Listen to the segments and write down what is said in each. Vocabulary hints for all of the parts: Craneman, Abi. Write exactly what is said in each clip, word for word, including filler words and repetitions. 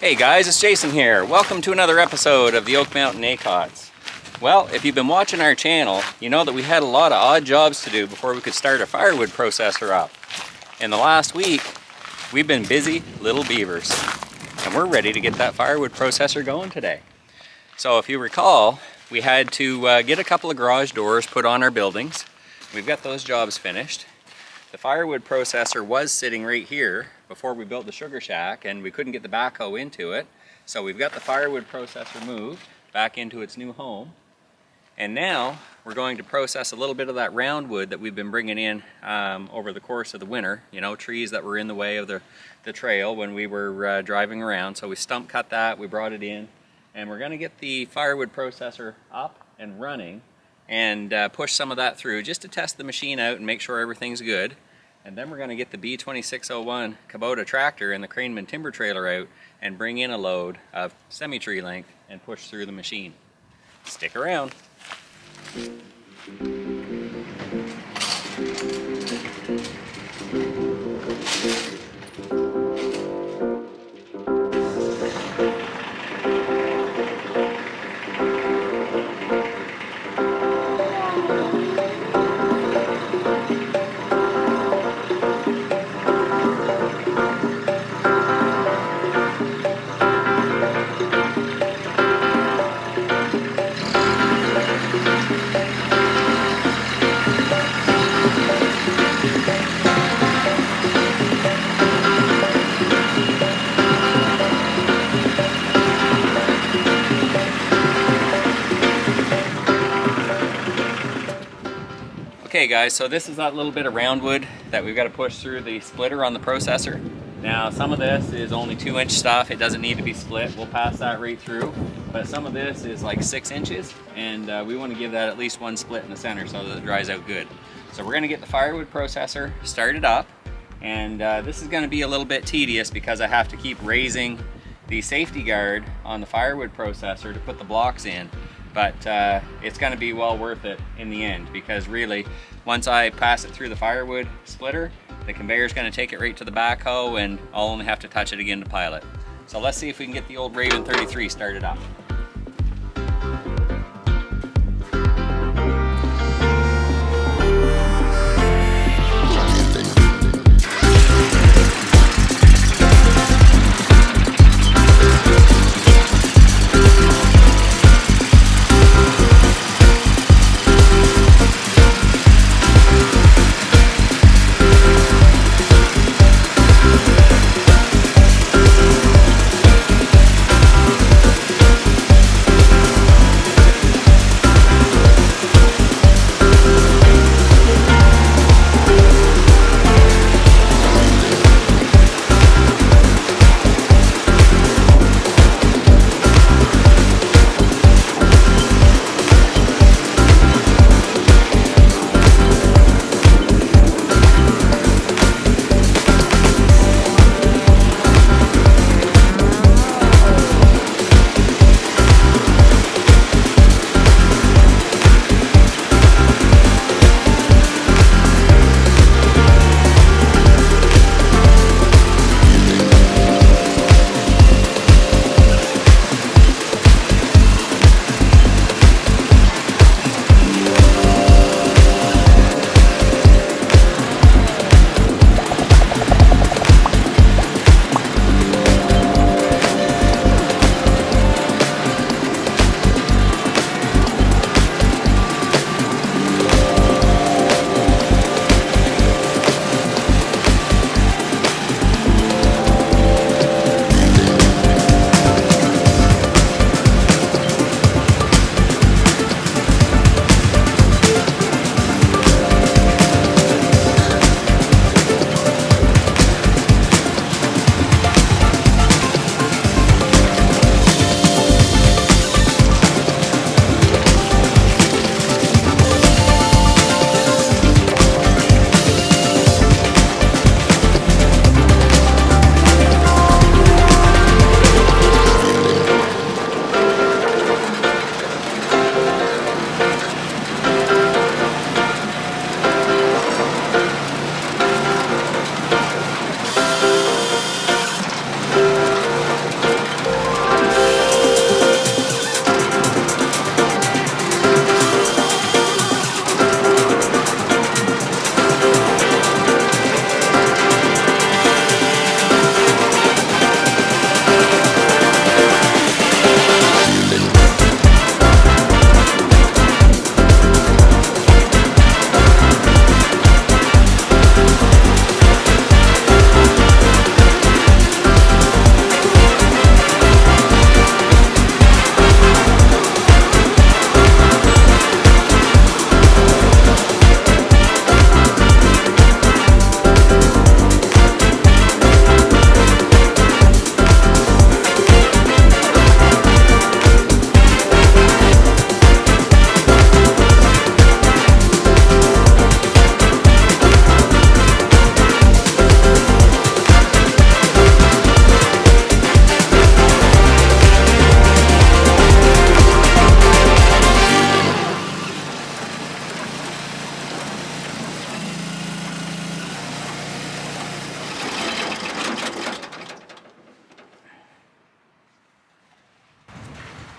Hey guys, it's Jason here. Welcome to another episode of the Oak Mountain A C O T S. Well, if you've been watching our channel, you know that we had a lot of odd jobs to do before we could start a firewood processor up. In the last week, we've been busy little beavers, and we're ready to get that firewood processor going today. So if you recall, we had to uh, get a couple of garage doors put on our buildings. We've got those jobs finished. The firewood processor was sitting right here before we built the sugar shack, and we couldn't get the backhoe into it. So we've got the firewood processor moved back into its new home. And now we're going to process a little bit of that round wood that we've been bringing in um, over the course of the winter. You know, trees that were in the way of the, the trail when we were uh, driving around. So we stump cut that, we brought it in, and we're gonna get the firewood processor up and running and uh, push some of that through just to test the machine out and make sure everything's good. And then we're gonna get the B twenty-six oh one Kubota tractor and the Craneman timber trailer out and bring in a load of semi-tree length and push through the machine. Stick around. Okay guys, so this is that little bit of round wood that we've got to push through the splitter on the processor. Now some of this is only two inch stuff, it doesn't need to be split, we'll pass that right through. But some of this is like six inches and uh, we want to give that at least one split in the center so that it dries out good. So we're going to get the firewood processor started up, and uh, this is going to be a little bit tedious because I have to keep raising the safety guard on the firewood processor to put the blocks in. But uh, it's going to be well worth it in the end, because really once I pass it through the firewood splitter, the conveyor's going to take it right to the backhoe and I'll only have to touch it again to pile it. So let's see if we can get the old Raven thirty-three started up.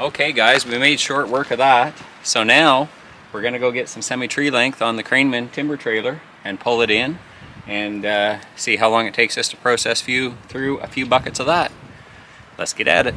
Okay guys, we made short work of that. So now we're gonna go get some semi-tree length on the Craneman timber trailer and pull it in and uh, see how long it takes us to process few, through a few buckets of that. Let's get at it.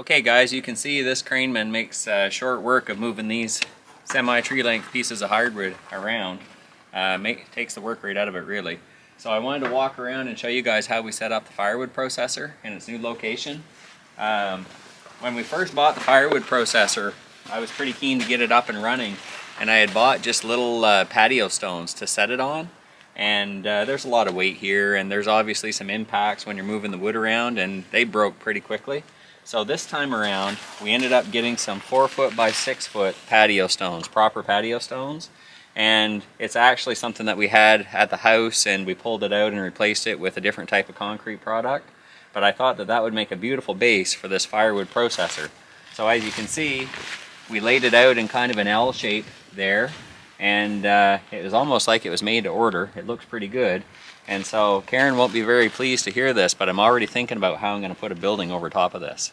Okay guys, you can see this Craneman makes uh, short work of moving these semi tree length pieces of hardwood around. Uh, make, takes the work right out of it really. So I wanted to walk around and show you guys how we set up the firewood processor in its new location. Um, when we first bought the firewood processor, I was pretty keen to get it up and running, and I had bought just little uh, patio stones to set it on. And uh, there's a lot of weight here, and there's obviously some impacts when you're moving the wood around, and they broke pretty quickly. So this time around, we ended up getting some four foot by six foot patio stones, proper patio stones. And it's actually something that we had at the house, and we pulled it out and replaced it with a different type of concrete product. But I thought that that would make a beautiful base for this firewood processor. So as you can see, we laid it out in kind of an L shape there. And uh, it was almost like it was made to order. It looks pretty good. And so Karen won't be very pleased to hear this, but I'm already thinking about how I'm going to put a building over top of this.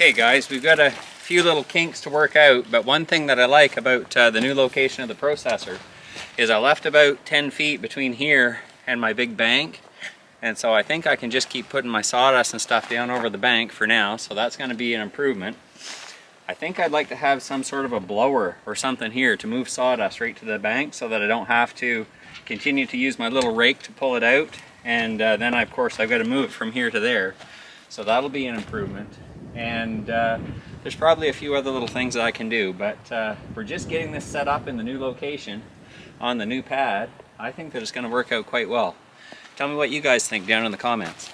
Okay guys, we've got a few little kinks to work out, but one thing that I like about uh, the new location of the processor is I left about ten feet between here and my big bank, and so I think I can just keep putting my sawdust and stuff down over the bank for now, so that's going to be an improvement. I think I'd like to have some sort of a blower or something here to move sawdust right to the bank so that I don't have to continue to use my little rake to pull it out, and uh, then I, of course I've got to move it from here to there, so that'll be an improvement. And uh, there's probably a few other little things that I can do, but uh, we're just getting this set up in the new location on the new pad. I think that it's going to work out quite well. Tell me what you guys think down in the comments.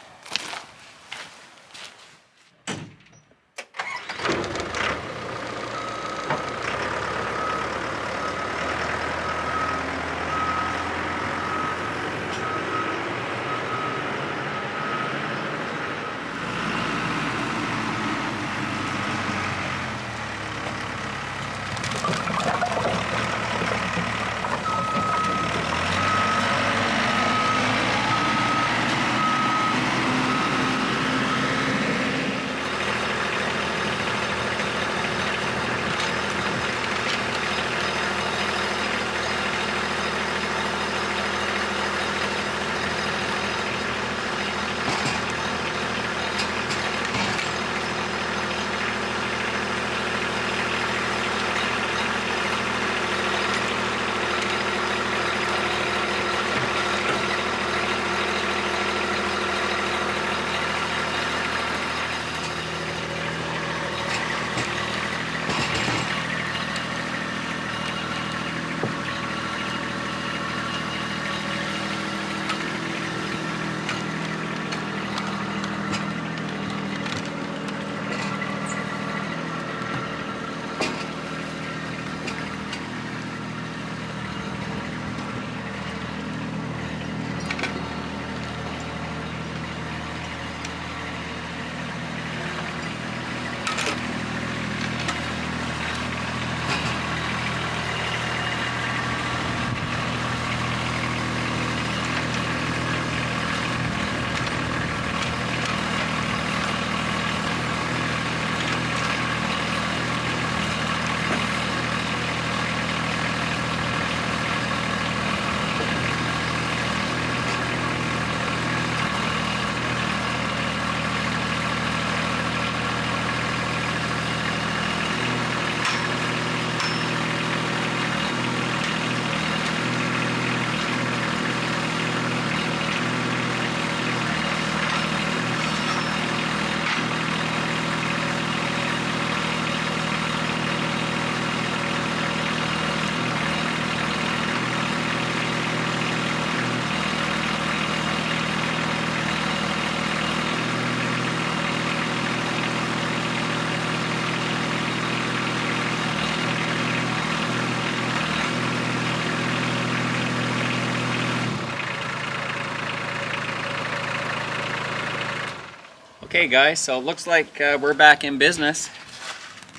Okay guys, so it looks like uh, we're back in business.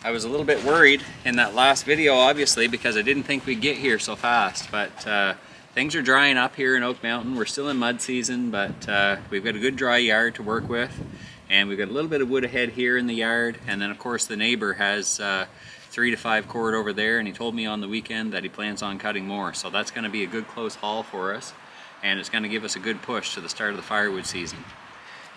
I was a little bit worried in that last video, obviously, because I didn't think we'd get here so fast, but uh, things are drying up here in Oak Mountain. We're still in mud season, but uh, we've got a good dry yard to work with, and we've got a little bit of wood ahead here in the yard, and then of course the neighbor has uh, three to five cord over there, and he told me on the weekend that he plans on cutting more, so that's going to be a good close haul for us, and it's going to give us a good push to the start of the firewood season.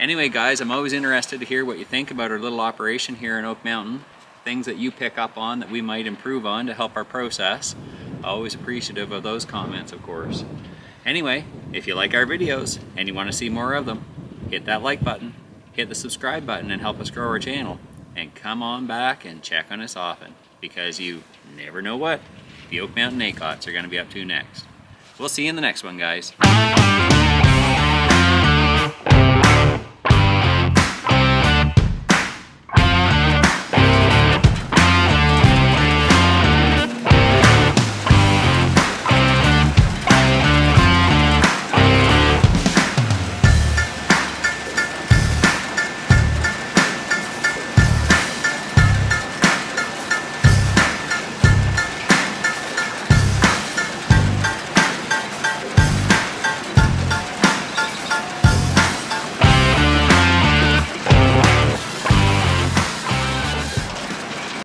Anyway guys, I'm always interested to hear what you think about our little operation here in Oak Mountain. Things that you pick up on that we might improve on to help our process. Always appreciative of those comments, of course. Anyway, if you like our videos and you want to see more of them, hit that like button, hit the subscribe button, and help us grow our channel. And come on back and check on us often, because you never know what the Oak Mountain Acots are going to be up to next. We'll see you in the next one, guys.